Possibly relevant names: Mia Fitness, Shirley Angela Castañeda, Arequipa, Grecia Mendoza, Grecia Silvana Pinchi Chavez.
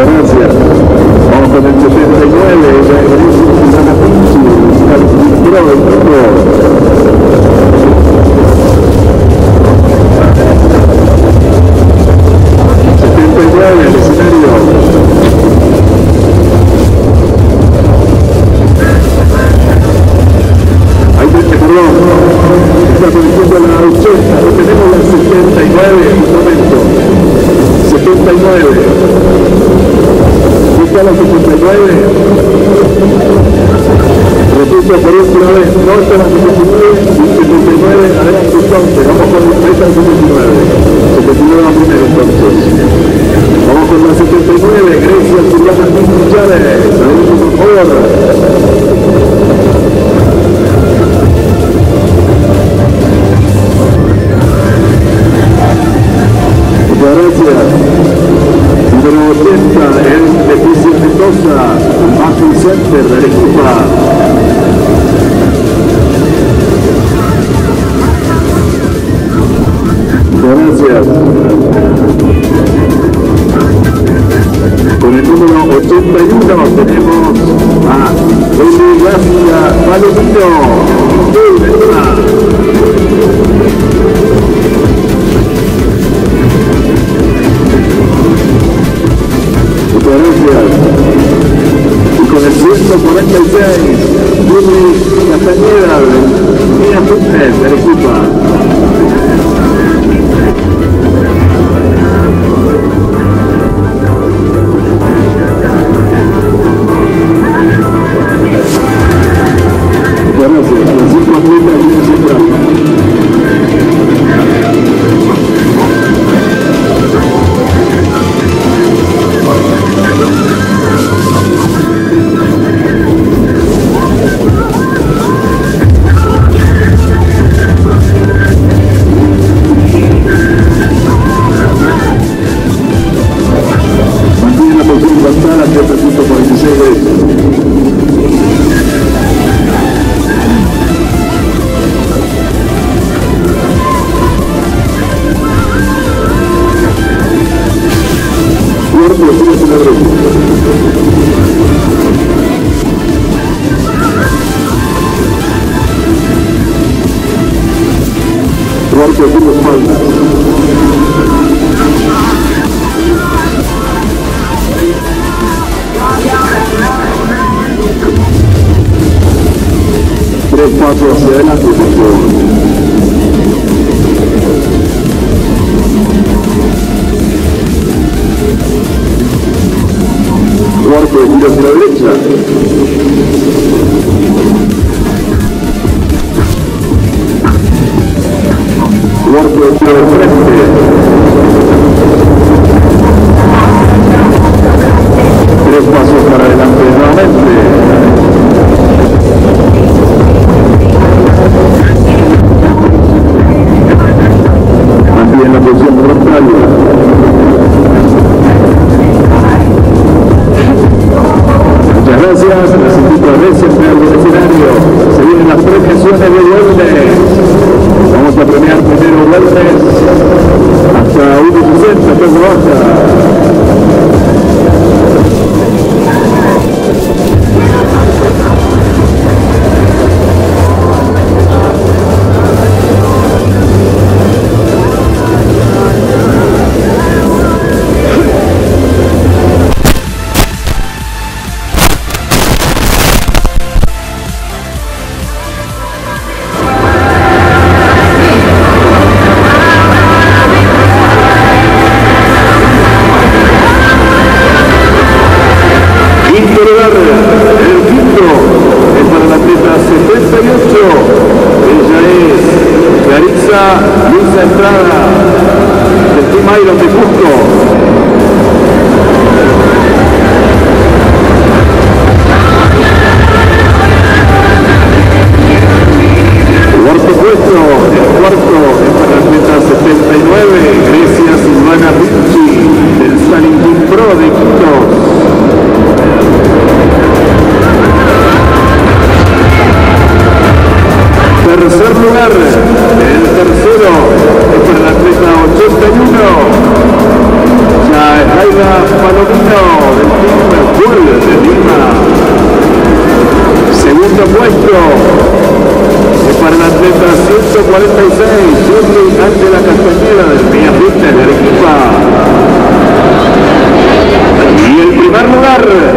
Florencia. Vamos con el 79, la Grecia Silvana Pinchi Chavez. 79, el escenario. La posición de la 80, lo tenemos la 79 en un momento. 79. Busca la 79. Repito por última vez, corta la 79 y 79 adelante entonces. Vamos con la 79. 79 la primera entonces. Vamos con la 79, Grecia Silvana Pinchi Chavez. Adelante por favor. Gracias. Número 80 es de Grecia Mendoza, Mafia Center de Arequipa. Gracias. Con el número 81 tenemos a Shirley Angela Castañeda. Gracias. Y con el 146, Shirley Castañeda, Mia Fitness, Arequipa. Gracias. Con 5 atletas, tiene su 46, Shirley Angela Castañeda del Mia Fitness de Arequipa. Y el primer lugar